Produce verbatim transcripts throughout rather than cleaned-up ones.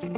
We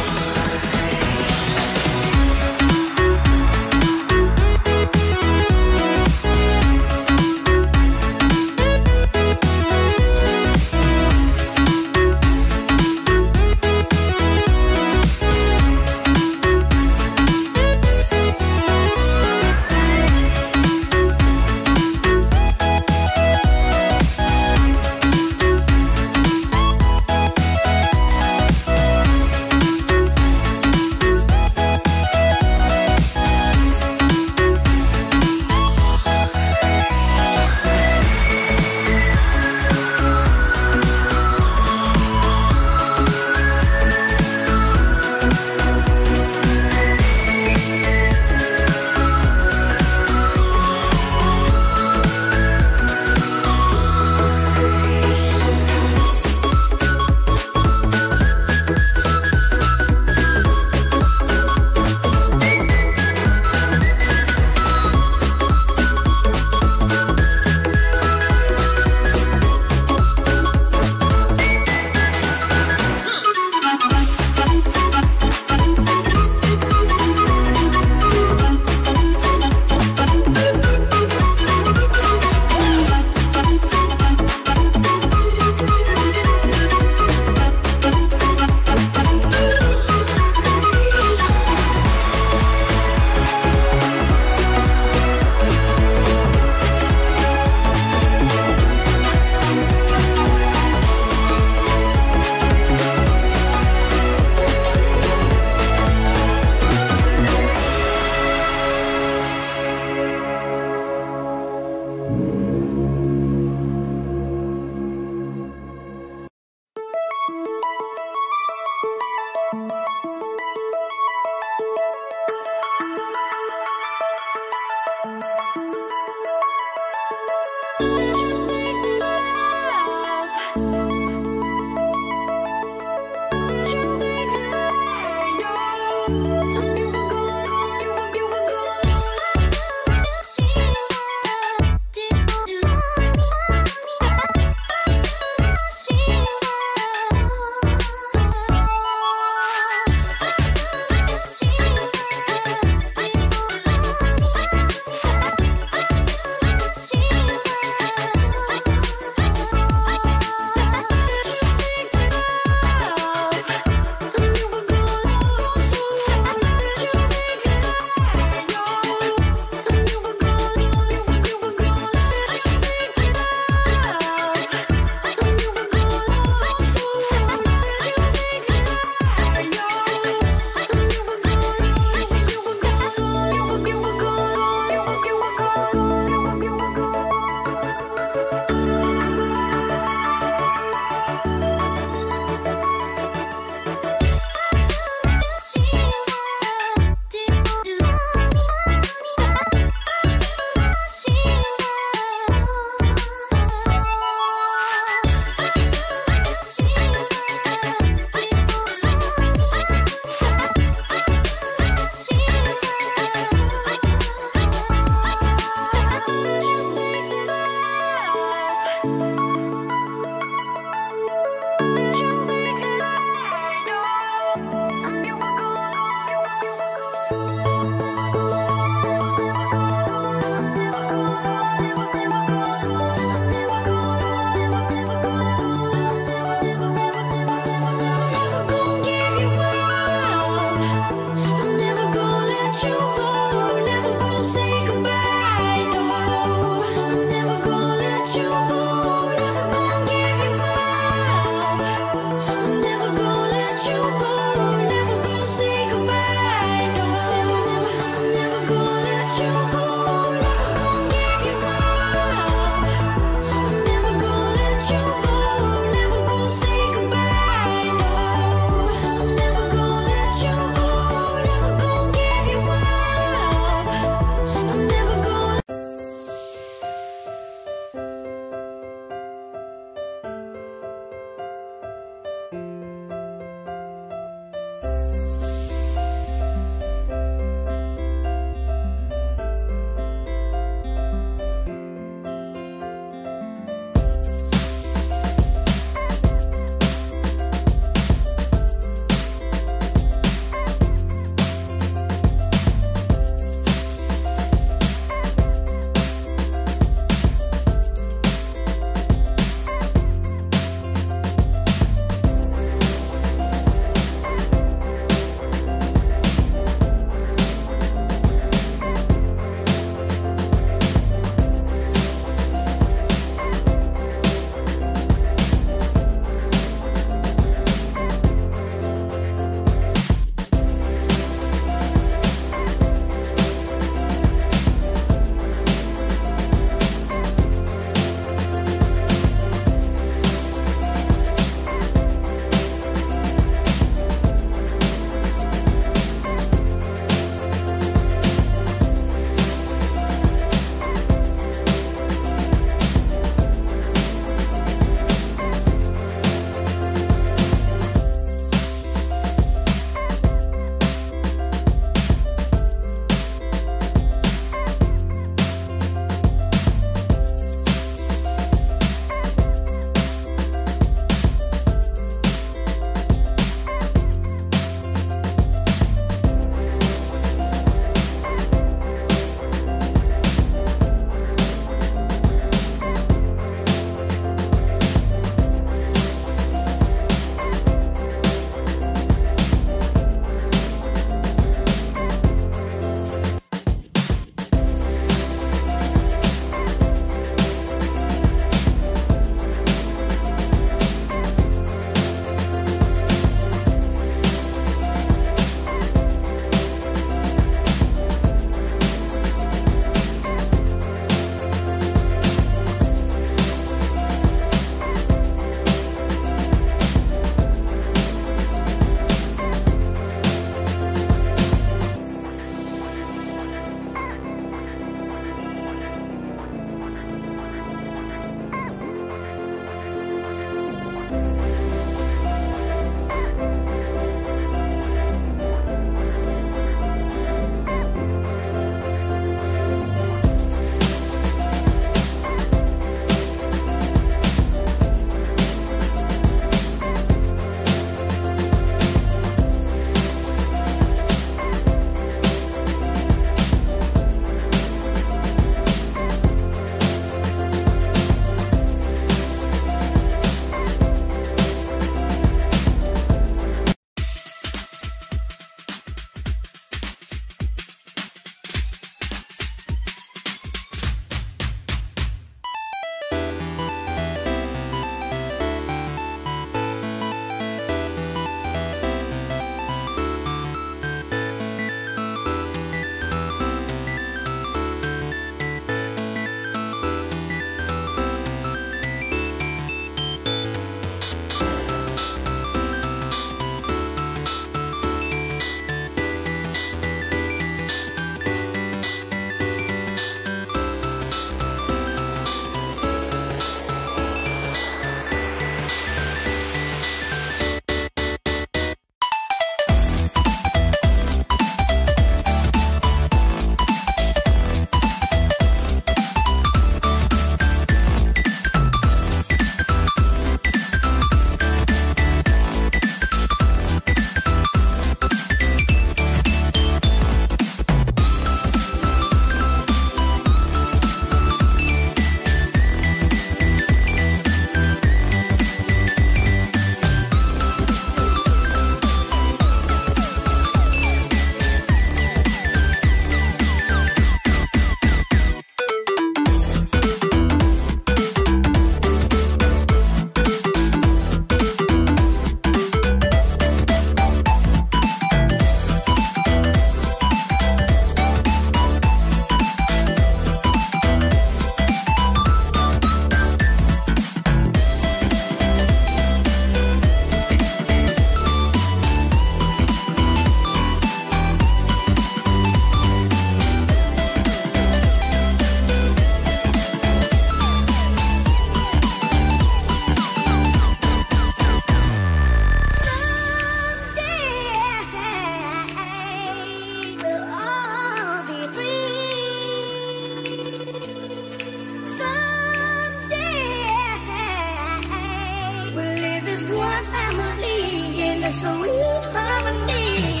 harmony, in a sweet harmony.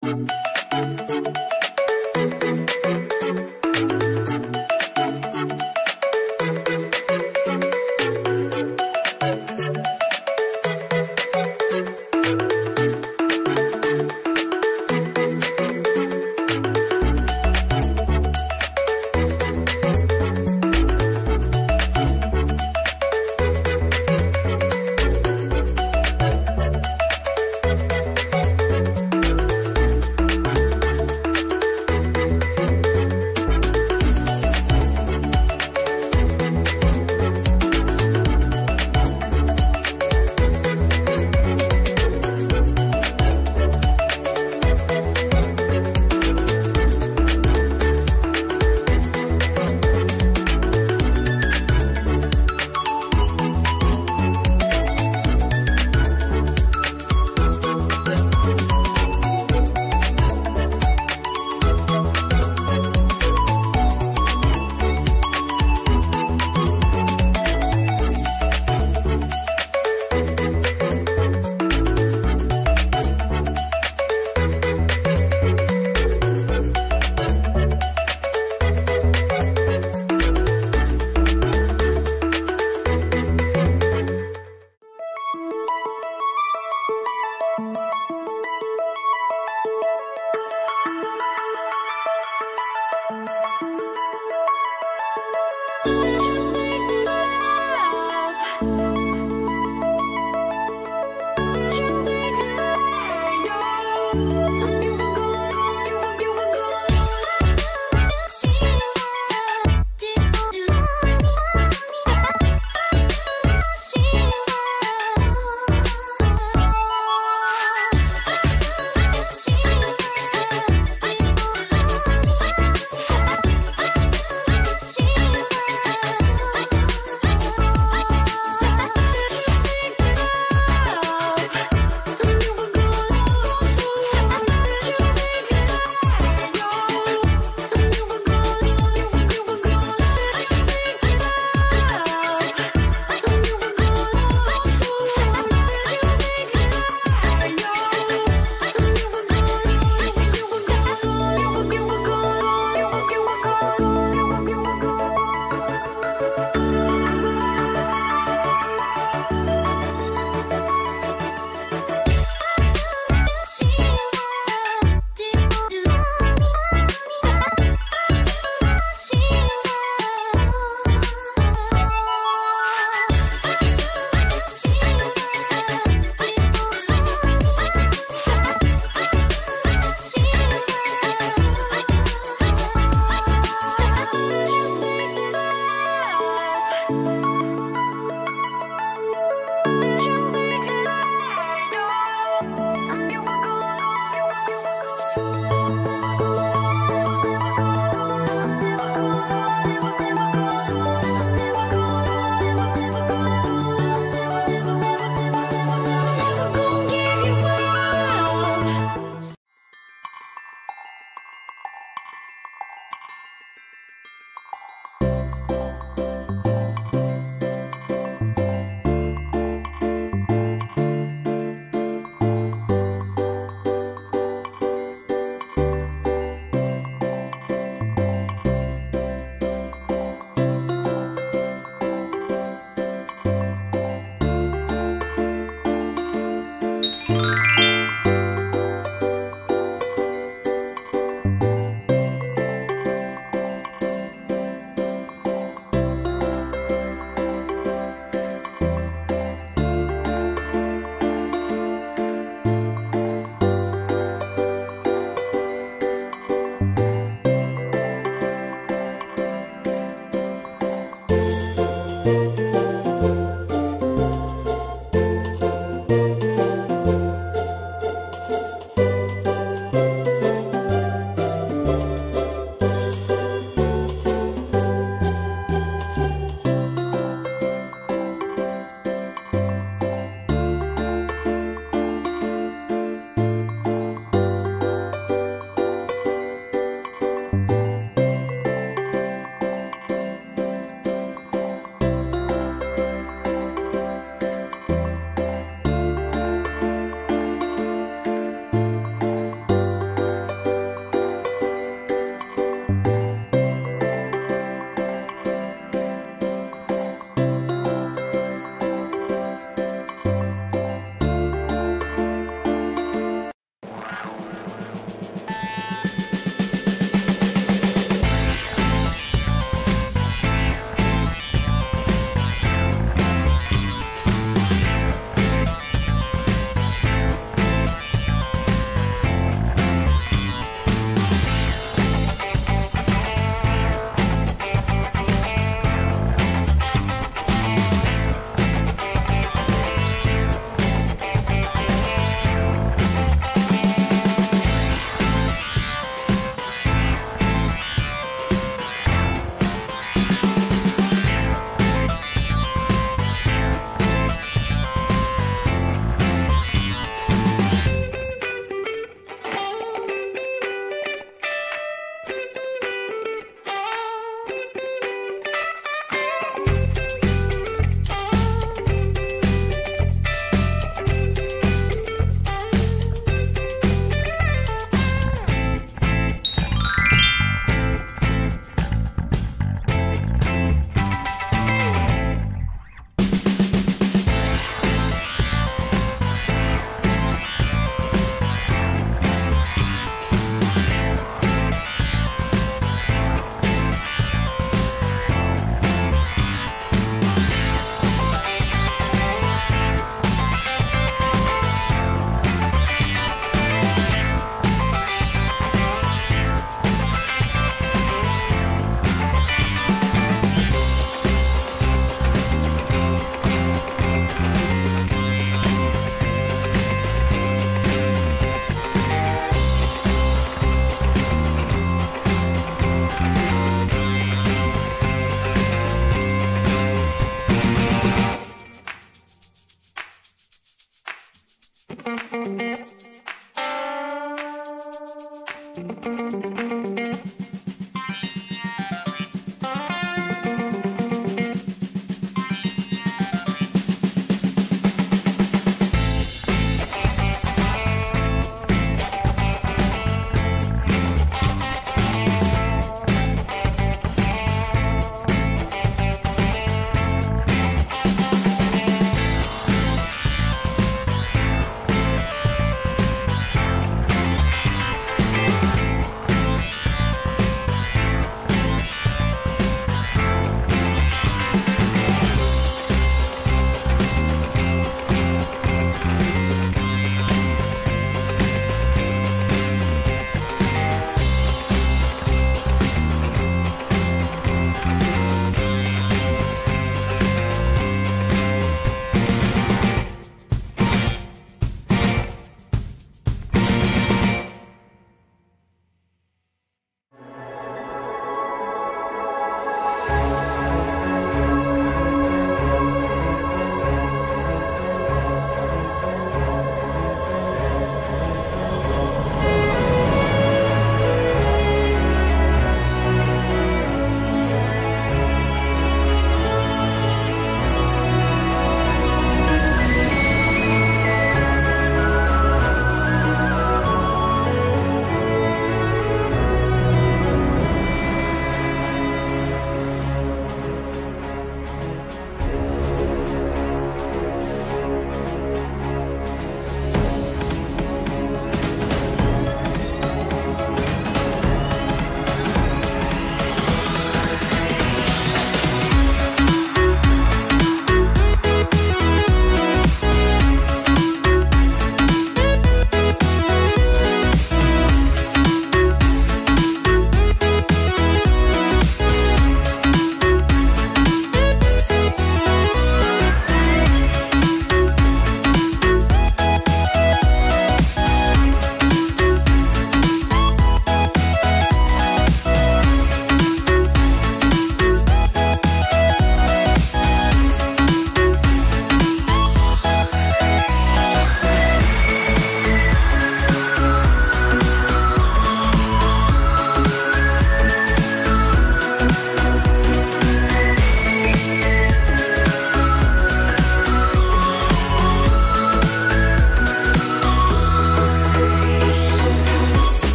Thank you.